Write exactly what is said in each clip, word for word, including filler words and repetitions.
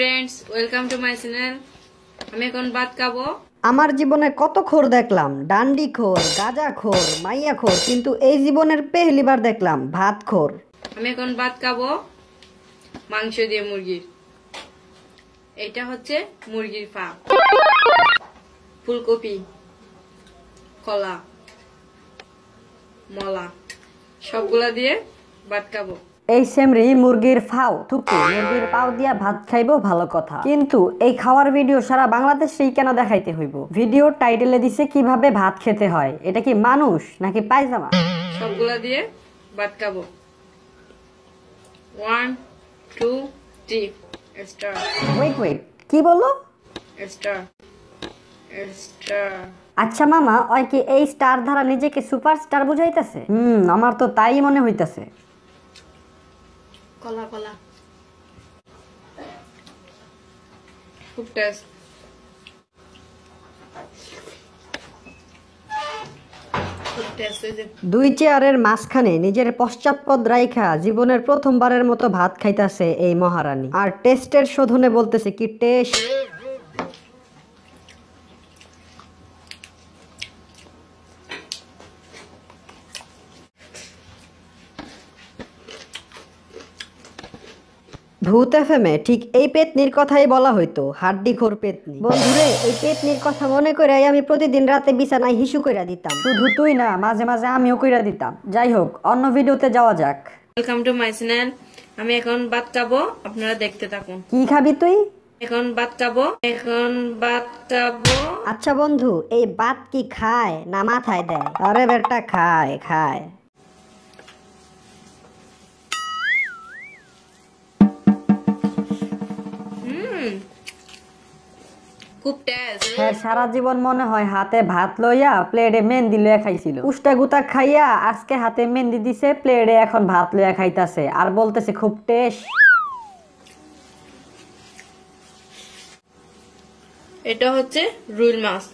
friends welcome to my channel আমি এখন বাত খাবো আমার জীবনে কত খোর দেখলাম ডান্ডি খোর গাজা খোর মাইয়া খোর কিন্তু এই জীবনের প্রথমবার দেখলাম ভাত খোর আমি এখন বাত খাবো মাংস দিয়ে মুরগি এটা হচ্ছে মুরগির পা ফুলকপি কলা মলা সবগুলা দিয়ে ভাত খাবো এই সেমরি মুরগির ফাও থুপি মুরগির পাও দিয়া ভাত খাইবো ভালো কথা কিন্তু এই খাওয়ার ভিডিও সারা বাংলাদেশেই কেন দেখাইতে হইব ভিডিও টাইটেলে দিছে কিভাবে ভাত খেতে হয় এটা কি মানুষ নাকি পায়জামা সবগুলা দিয়ে ভাত খাবো one two three star wait wait কি বললো স্টার স্টার আচ্ছা মামা ওই কি এই স্টার ধারা নিজেকে সুপারস্টার বুঝাইতাছে হুম আমার তো তাই মনে হইতাছে কলা কলা খুব টেস্ট দুই চেয়ারের মাঝখানে নিজের পশ্চাৎপদ রাইখা জীবনের প্রথমবারের মতো ভাত খাইতাছে এই মহারানী আর টেস্টের শোধনে বলতেছে কি টেস্ট ভূত এফএমে ঠিক এই পেতনির কথাই বলা হইতো হাড্ডিখোর পেতনি বন্ধুরে এই পেতনির কথা মনে করে আমি প্রতিদিন রাতে বিছানায় হিসু কইরা দিতাম শুধু তুই না মাঝে মাঝে আমিও কইরা দিতাম যাই হোক অন্য ভিডিওতে যাওয়া যাক ওয়েলকাম টু মাই চ্যানেল আমি এখন ভাত খাবো আপনারা দেখতে থাকুন কি খাবি তুই এখন ভাত খাবো এখন ভাত খাবো আচ্ছা বন্ধু এই ভাত কি খায় না মাথায় দেয় আরে বেটা খায় খায় খুব টেস্ট হ্যাঁ সারা জীবন মনে হয় হাতে ভাত লইয়া প্লেটে মেহেন্দি লইয়া খাইছিল উষ্টা গুতা খাইয়া আজকে হাতে মেহেন্দি দিছে প্লেটে এখন ভাত লইয়া খাইতাছে আর বলতেছে খুব টেস্ট এটা হচ্ছে রুই মাছ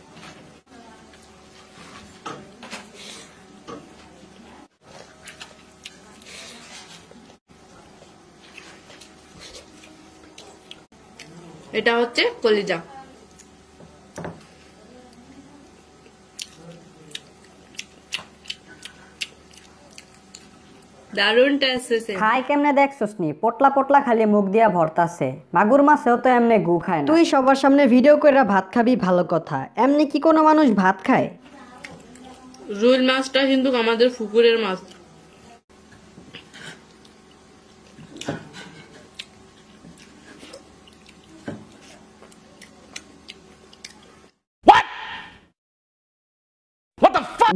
এটা হচ্ছে কলিজা দারুণ টেস্ট হইছে খাই কেমনে দেখছসনি পটলা পটলা খালি মুখ দিয়া ভর্তাছে মাগুর মাছেও তো এমনে গু খায় না তুই সবার সামনে ভিডিও কইরা ভাত খাবি ভালো কথা এমনি কি কোনো মানুষ ভাত খায় রুই মাছটা কিন্তু আমাদের পুকুরের মাছ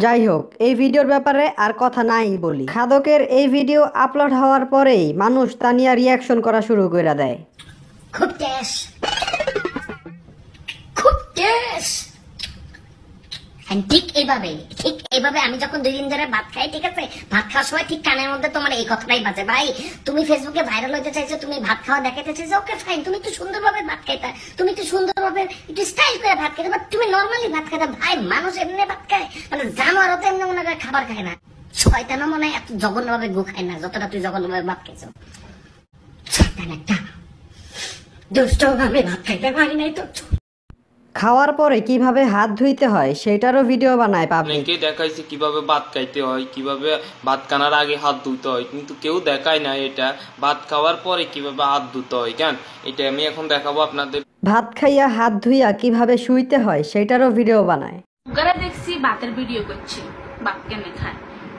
যাই হোক এই ভিডিওর ব্যাপারে আর কথা নাই বলি খাদকের এই ভিডিও আপলোড হওয়ার পরেই মানুষ তা নিয়ে রিয়াকশন করা শুরু করে দেয় খুব টেস্ট খুব টেস্ট ঠিক এইভাবে ঠিক এইভাবে আমি যখন দুই দিন ধরে ভাত খাই ঠিক আছে ভাত খাওয়ার সময় ঠিক কানের মধ্যে তোমার এই কথাটাই বাজে ভাই তুমি ফেসবুকে ভাইরাল হতে চাইছো তুমি ভাত খাওয়া দেখাতে চাইছো ওকে ফাইন তুমি একটু সুন্দরভাবে ভাত খাইতা তুমি একটু সুন্দরভাবে একটু স্টাইল করে ভাত খাইতে বাট তুমি নর্মালি ভাত খাইতা ভাই মানুষ এমনি ভাত খায় মানে জানোয়ারও তো এমনি মনে করে খাবার খায় না শয়তানও মনে হয় এত জঘন্যভাবে গু খায় না যতটা তুই জঘন্যভাবে ভাত খাইছো শয়তান একটা দুষ্টভাবে ভাত খাইতে পারি নাই তো খাওয়ার পরে কিভাবে হাত ধুইতে হয় সেটারও ভিডিও বানায় পাবলিক কে দেখাইছে কিভাবে ভাত খাইতে হয় কিভাবে ভাত খাওয়ার আগে হাত ধুইতে হয় কিন্তু কেউ দেখায় না এটা ভাত খাওয়ার পরে কিভাবে হাত ধুইতে হয় কেন এটা আমি এখন দেখাবো আপনাদের ভাত খাইয়া হাত ধুইয়া কিভাবে শুইতে হয় সেটারও ভিডিও বানায় ওগরা দেখছি ভাতের ভিডিও করছে ভাত কেমনে খায়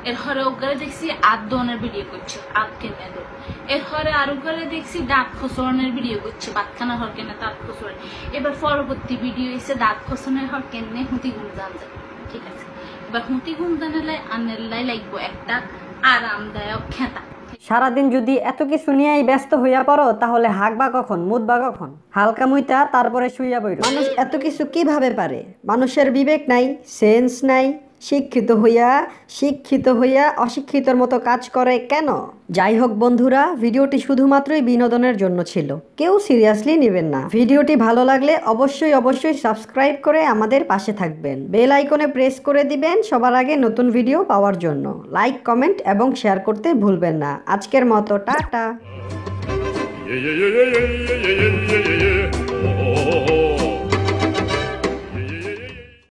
এর হরে ওগরা দেখছি আত ধোনের ভিডিও করছে আত কেমনে ধোয় এর হরে আর ওগরা দেখছি দাঁত খোসনের ভিডিও করছে ভাত খানা হর কেন দাঁত খোসন এবার পরবর্তী ভিডিও এসে দাঁত খোসনের হর কেমনে হুঁতি গুণদান যায় ঠিক আছে এবার হুঁতি গুণদানের লাই আনের লাই লাগবো একটা আরামদায়ক খেতা সারাদিন যদি এত কিছু নিয়েই ব্যস্ত হইয়া পড়ো তাহলে হাঁকবা কখন মুদবা কখন হালকা মুইতা তারপরে শুইয়া বইল মানুষ এত কিছু কিভাবে পারে মানুষের বিবেক নাই সেন্স নাই শিক্ষিত হইয়া শিক্ষিত হইয়া অশিক্ষিতর মতো কাজ করে কেন যাই হোক বন্ধুরা ভিডিওটি শুধুমাত্রই বিনোদনের জন্য ছিল কেউ সিরিয়াসলি নেবেন না ভিডিওটি ভালো লাগলে অবশ্যই অবশ্যই সাবস্ক্রাইব করে আমাদের পাশে থাকবেন বেল আইকনে প্রেস করে দিবেন সবার আগে নতুন ভিডিও পাওয়ার জন্য লাইক কমেন্ট এবং শেয়ার করতে ভুলবেন না আজকের মতো টাটা